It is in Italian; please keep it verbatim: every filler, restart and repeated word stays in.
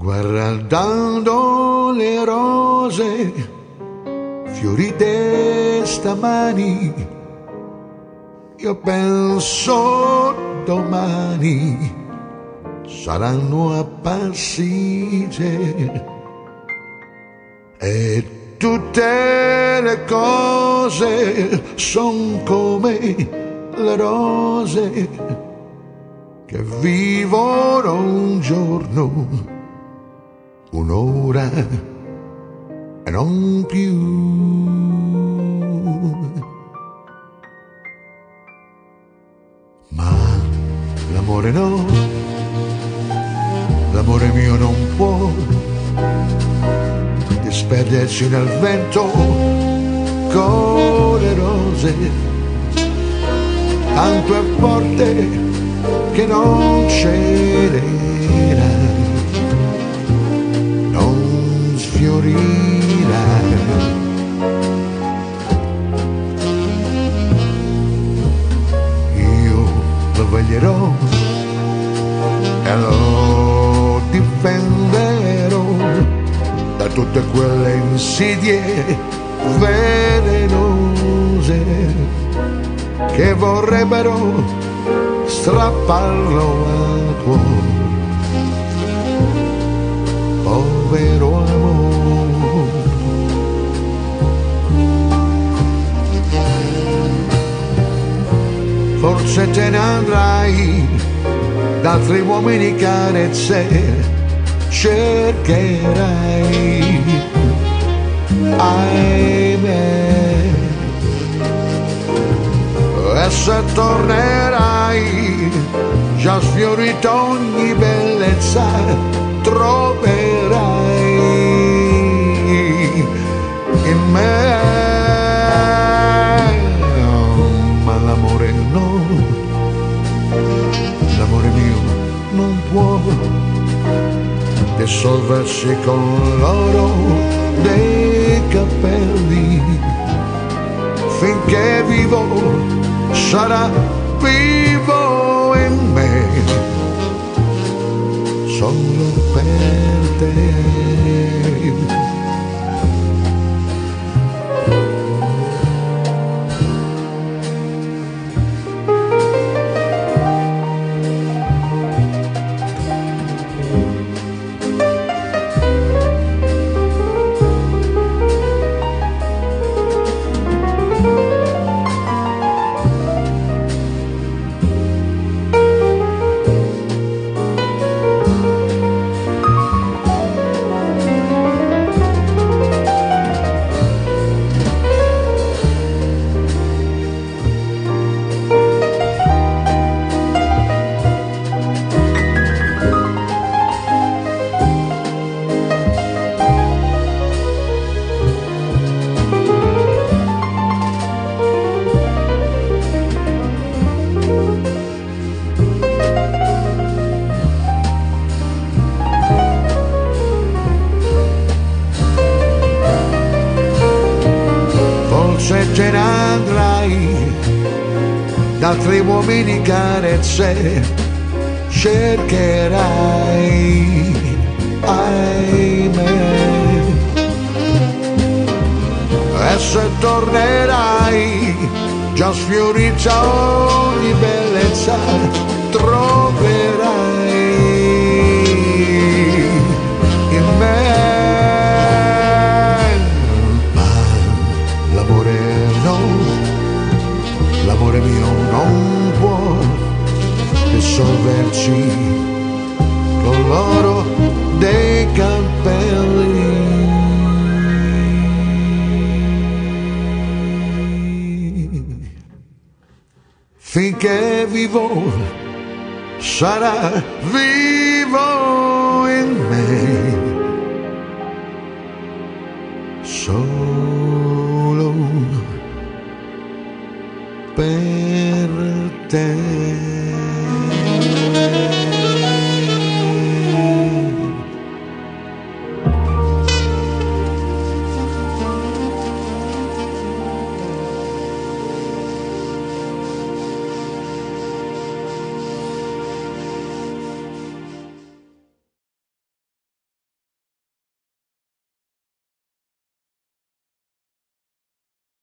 Guardando le rose fiorite stamani, io penso domani saranno appassite e tutte le cose son come le rose che vivono un giorno, un'ora e non più. Ma l'amore no, l'amore mio non può disperdersi nel vento con le rose, tanto è forte che non cederà, fiorirà. Io lo veglierò e lo difenderò da tutte quelle insidie velenose che vorrebbero strapparlo al cuore. Povero amore. Forse te ne andrai d'altri uomini carezze cercherai, ahimè. E se tornerai già sfiorito ogni bellezza troverai in me. Dissolversi con l'oro dei capelli, finché vivo sarà vivo in me, solo per te. Se te ne andrai d'altri uomini carezze cercherai, ahimè. E se tornerai già sfiorita ogni bellezza troverai in me. L'amore mio non può dissolverci con l'oro dei capelli, finché vivo sarà vivo.